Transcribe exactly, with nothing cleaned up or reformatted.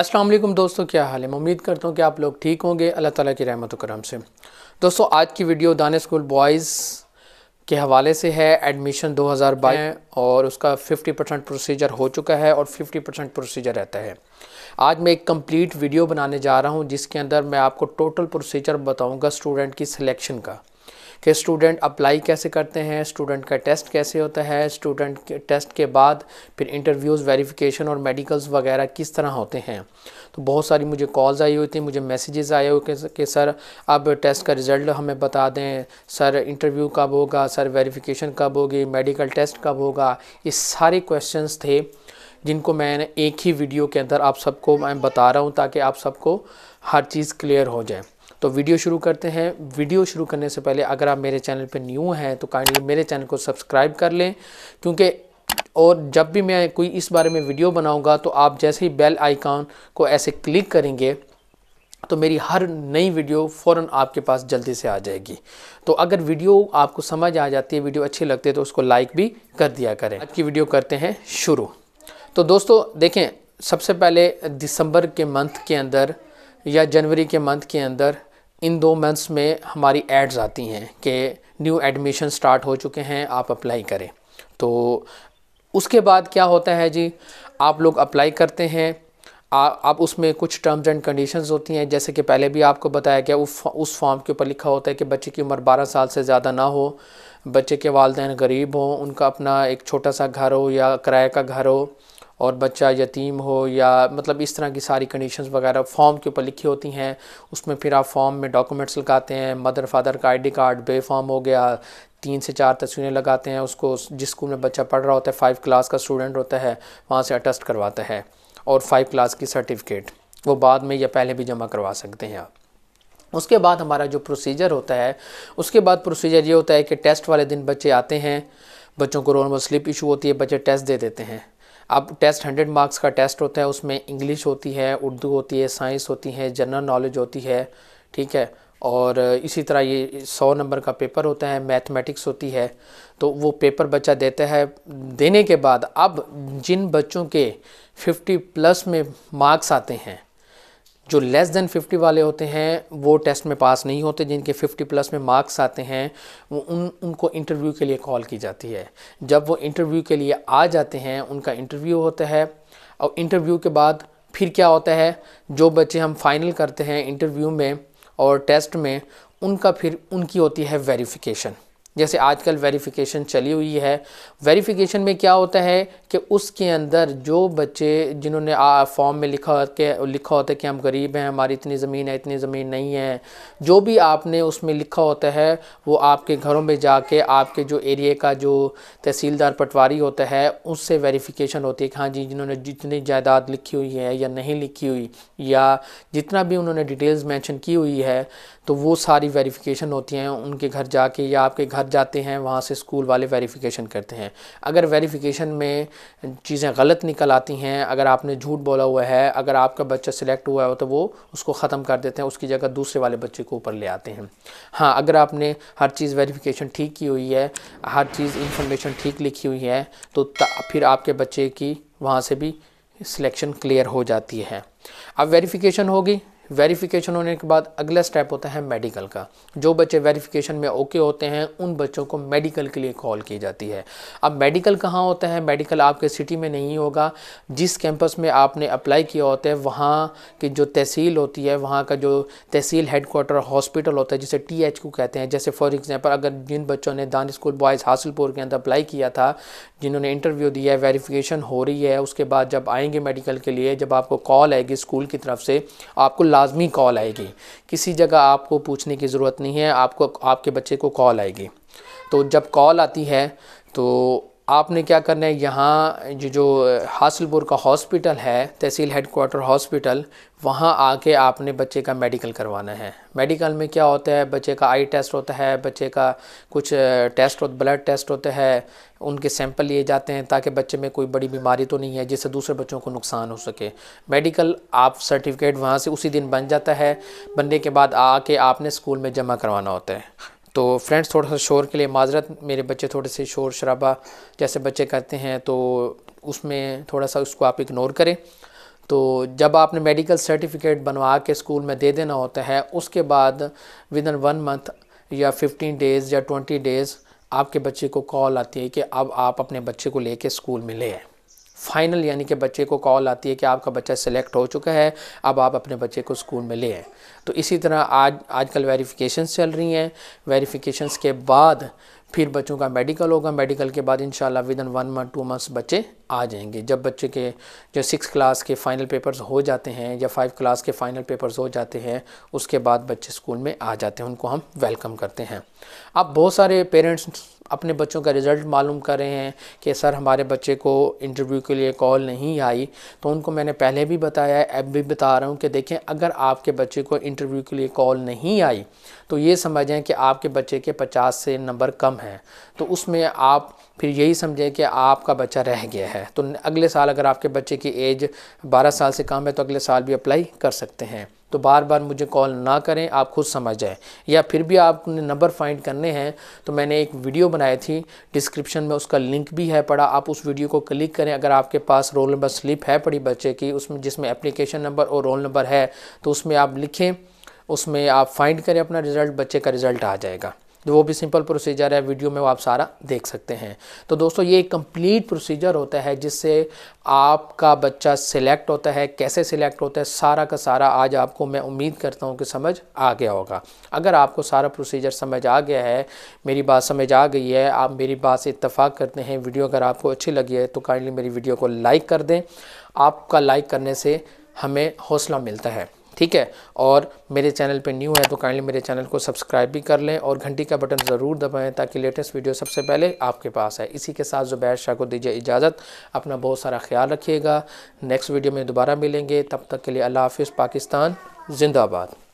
अस्सलाम वालेकुम दोस्तों, क्या हाल है। उम्मीद करता हूँ कि आप लोग ठीक होंगे अल्लाह ताला की रहमत व करम से। दोस्तों, आज की वीडियो दानिश स्कूल बॉयज़ के हवाले से है। एडमिशन दो हज़ार बाईस और उसका पचास परसेंट प्रोसीजर हो चुका है और पचास परसेंट प्रोसीजर रहता है। आज मैं एक कंप्लीट वीडियो बनाने जा रहा हूँ जिसके अंदर मैं आपको टोटल प्रोसीजर बताऊँगा स्टूडेंट की सिलेक्शन का, कि स्टूडेंट अप्लाई कैसे करते हैं, स्टूडेंट का टेस्ट कैसे होता है, स्टूडेंट के टेस्ट के बाद फिर इंटरव्यूज़, वेरिफिकेशन और मेडिकल्स वगैरह किस तरह होते हैं। तो बहुत सारी मुझे कॉल्स आई हुई थी, मुझे मैसेजेस आए हुए कि सर अब टेस्ट का रिज़ल्ट हमें बता दें, सर इंटरव्यू कब होगा, सर वेरिफिकेशन कब होगी, मेडिकल टेस्ट कब होगा। ये सारे क्वेश्चंस थे जिनको मैंने एक ही वीडियो के अंदर आप सबको मैं बता रहा हूँ ताकि आप सबको हर चीज़ क्लियर हो जाए। तो वीडियो शुरू करते हैं। वीडियो शुरू करने से पहले अगर आप मेरे चैनल पर न्यू हैं तो काइंडली मेरे चैनल को सब्सक्राइब कर लें, क्योंकि और जब भी मैं कोई इस बारे में वीडियो बनाऊंगा तो आप जैसे ही बेल आइकॉन को ऐसे क्लिक करेंगे तो मेरी हर नई वीडियो फ़ौरन आपके पास जल्दी से आ जाएगी। तो अगर वीडियो आपको समझ आ जाती है, वीडियो अच्छी लगती है तो उसको लाइक भी कर दिया करें। आज की वीडियो करते हैं शुरू। तो दोस्तों देखें, सबसे पहले दिसंबर के मंथ के अंदर या जनवरी के मंथ के अंदर इन दो मंथ्स में हमारी एड्स आती हैं कि न्यू एडमिशन स्टार्ट हो चुके हैं, आप अप्लाई करें। तो उसके बाद क्या होता है जी, आप लोग अप्लाई करते हैं। आ, आप उसमें कुछ टर्म्स एंड कंडीशंस होती हैं, जैसे कि पहले भी आपको बताया गया। उस उस फॉर्म के ऊपर लिखा होता है कि बच्चे की उम्र बारह साल से ज़्यादा ना हो, बच्चे के वालिदैन गरीब हों, उनका अपना एक छोटा सा घर हो या किराए का घर हो, और बच्चा यतीम हो, या मतलब इस तरह की सारी कंडीशंस वगैरह फॉर्म के ऊपर लिखी होती हैं। उसमें फिर आप फॉर्म में डॉक्यूमेंट्स लगाते हैं, मदर फादर का आईडी कार्ड, बे फॉर्म हो गया, तीन से चार तस्वीरें लगाते हैं। उसको जिस स्कूल में बच्चा पढ़ रहा होता है, फाइव क्लास का स्टूडेंट होता है, वहाँ से अटेस्ट करवाता है, और फाइव क्लास की सर्टिफिकेट वो बाद में या पहले भी जमा करवा सकते हैं आप। उसके बाद हमारा जो प्रोसीजर होता है, उसके बाद प्रोसीजर ये होता है कि टेस्ट वाले दिन बच्चे आते हैं, बच्चों को रोल नंबर स्लिप इशू होती है, बच्चे टेस्ट दे देते हैं। अब टेस्ट हंड्रेड मार्क्स का टेस्ट होता है, उसमें इंग्लिश होती है, उर्दू होती है, साइंस होती है, जनरल नॉलेज होती है, ठीक है। और इसी तरह ये सौ नंबर का पेपर होता है, मैथमेटिक्स होती है। तो वो पेपर बच्चा देता है, देने के बाद अब जिन बच्चों के फिफ्टी प्लस में मार्क्स आते हैं, जो लेस देन फिफ्टी वाले होते हैं वो टेस्ट में पास नहीं होते, जिनके फिफ्टी प्लस में मार्क्स आते हैं वो उन उनको इंटरव्यू के लिए कॉल की जाती है। जब वो इंटरव्यू के लिए आ जाते हैं, उनका इंटरव्यू होता है, और इंटरव्यू के बाद फिर क्या होता है, जो बच्चे हम फाइनल करते हैं इंटरव्यू में और टेस्ट में, उनका फिर उनकी होती है वेरिफिकेशन। जैसे आजकल वेरिफिकेशन चली हुई है। वेरिफिकेशन में क्या होता है कि उसके अंदर जो बच्चे जिन्होंने फॉर्म में लिखा के लिखा होता है कि हम गरीब हैं, हमारी इतनी ज़मीन है, इतनी ज़मीन नहीं है, जो भी आपने उसमें लिखा होता है वो आपके घरों में जाके आपके जो एरिया का जो तहसीलदार पटवारी होता है उससे वेरिफिकेशन होती है कि हाँ जी, जिन्होंने जितनी जायदाद लिखी हुई है या नहीं लिखी हुई, या जितना भी उन्होंने डिटेल्स मैंशन की हुई है, तो वो सारी वेरिफिकेशन होती हैं। उनके घर जाके या आपके घर जाते हैं, वहाँ से स्कूल वाले वेरिफिकेशन करते हैं। अगर वेरिफिकेशन में चीज़ें गलत निकल आती हैं, अगर आपने झूठ बोला हुआ है, अगर आपका बच्चा सिलेक्ट हुआ हो, तो वो उसको ख़त्म कर देते हैं, उसकी जगह दूसरे वाले बच्चे को ऊपर ले आते हैं। हाँ, अगर आपने हर चीज़ वेरिफिकेशन ठीक की हुई है, हर चीज़ इंफॉर्मेशन ठीक लिखी हुई है, तो फिर आपके बच्चे की वहाँ से भी सिलेक्शन क्लियर हो जाती है। अब वेरिफिकेशन होगी, वेरिफिकेशन होने के बाद अगला स्टेप होता है मेडिकल का। जो बच्चे वेरिफिकेशन में ओके होते हैं उन बच्चों को मेडिकल के लिए कॉल की जाती है। अब मेडिकल कहाँ होता है, मेडिकल आपके सिटी में नहीं होगा, जिस कैंपस में आपने अप्लाई किया होता है वहाँ की जो तहसील होती है, वहाँ का जो तहसील हेडक्वार्टर हॉस्पिटल होता है, जिसे टी एच क्यू कहते हैं। जैसे फॉर एग्ज़ाम्पल, अगर जिन बच्चों ने दानिश स्कूल बॉयज़ हासिलपुर के अंदर अप्लाई किया था, जिन्होंने इंटरव्यू दिया है, वेरिफिकेशन हो रही है, उसके बाद जब आएंगे मेडिकल के लिए, जब आपको कॉल आएगी स्कूल की तरफ से, आपको लाजमी कॉल आएगी, किसी जगह आपको पूछने की ज़रूरत नहीं है, आपको आपके बच्चे को कॉल आएगी। तो जब कॉल आती है तो आपने क्या करना है, यहाँ जो जो हासिलपुर का हॉस्पिटल है, तहसील हेडक्वार्टर हॉस्पिटल, वहाँ आके आपने बच्चे का मेडिकल करवाना है। मेडिकल में क्या होता है, बच्चे का आई टेस्ट होता है, बच्चे का कुछ टेस्ट ब्लड टेस्ट होता है, उनके सैंपल लिए जाते हैं ताकि बच्चे में कोई बड़ी बीमारी तो नहीं है जिससे दूसरे बच्चों को नुकसान हो सके। मेडिकल आप सर्टिफिकेट वहाँ से उसी दिन बन जाता है, बनने के बाद आके आपने स्कूल में जमा करवाना होता है। तो फ्रेंड्स, थोड़ा सा शोर के लिए माजरत, मेरे बच्चे थोड़े से शोर शराबा जैसे बच्चे करते हैं तो उसमें थोड़ा सा उसको आप इग्नोर करें। तो जब आपने मेडिकल सर्टिफिकेट बनवा के स्कूल में दे देना होता है, उसके बाद विदिन वन मंथ या फिफ्टीन डेज़ या ट्वेंटी डेज़ आपके बच्चे को कॉल आती है कि अब आप अपने बच्चे को लेके स्कूल में ले आए। फाइनल यानी कि बच्चे को कॉल आती है कि आपका बच्चा सिलेक्ट हो चुका है, अब आप अपने बच्चे को स्कूल में ले आए। तो इसी तरह आज आजकल वेरिफिकेशंस चल रही हैं। वेरिफिकेशंस के बाद फिर बच्चों का मेडिकल होगा। मेडिकल के बाद इंशाल्लाह within one month two months बच्चे आ जाएंगे। जब बच्चे के जो सिक्स क्लास के फ़ाइनल पेपर्स हो जाते हैं या फाइव क्लास के फ़ाइनल पेपर्स हो जाते हैं, उसके बाद बच्चे स्कूल में आ जाते हैं, उनको हम वेलकम करते हैं। अब बहुत सारे पेरेंट्स अपने बच्चों का रिज़ल्ट मालूम कर रहे हैं कि सर हमारे बच्चे को इंटरव्यू के लिए कॉल नहीं आई। तो उनको मैंने पहले भी बताया है, अब भी बता रहा हूँ कि देखें, अगर आपके बच्चे को इंटरव्यू के लिए कॉल नहीं आई तो ये समझें कि आपके बच्चे के पचास से नंबर कम हैं। तो उसमें आप फिर यही समझें कि आपका बच्चा रह गया है। तो अगले साल अगर आपके बच्चे की एज बारह साल से कम है तो अगले साल भी अप्लाई कर सकते हैं। तो बार बार मुझे कॉल ना करें, आप खुद समझ जाएं। या फिर भी आपने नंबर फाइंड करने हैं तो मैंने एक वीडियो बनाई थी, डिस्क्रिप्शन में उसका लिंक भी है पड़ा, आप उस वीडियो को क्लिक करें। अगर आपके पास रोल नंबर स्लिप है पड़ी बच्चे की, उसमें जिसमें एप्लीकेशन नंबर और रोल नंबर है, तो उसमें आप लिखें, उसमें आप फाइंड करें अपना रिज़ल्ट, बच्चे का रिज़ल्ट आ जाएगा। तो वो भी सिंपल प्रोसीजर है, वीडियो में वो आप सारा देख सकते हैं। तो दोस्तों ये एक कंप्लीट प्रोसीजर होता है जिससे आपका बच्चा सिलेक्ट होता है। कैसे सिलेक्ट होता है सारा का सारा आज आपको मैं उम्मीद करता हूँ कि समझ आ गया होगा। अगर आपको सारा प्रोसीजर समझ आ गया है, मेरी बात समझ आ गई है, आप मेरी बात से इत्तेफाक करते हैं, वीडियो अगर आपको अच्छी लगी है तो काइंडली मेरी वीडियो को लाइक कर दें। आपका लाइक करने से हमें हौसला मिलता है, ठीक है। और मेरे चैनल पे न्यू है तो काइंडली मेरे चैनल को सब्सक्राइब भी कर लें और घंटी का बटन ज़रूर दबाएं ताकि लेटेस्ट वीडियो सबसे पहले आपके पास है। इसी के साथ ज़ुबैर शाह को दीजिए इजाज़त। अपना बहुत सारा ख्याल रखिएगा। नेक्स्ट वीडियो में दोबारा मिलेंगे, तब तक के लिए अल्लाह हाफिज़। पाकिस्तान जिंदाबाद।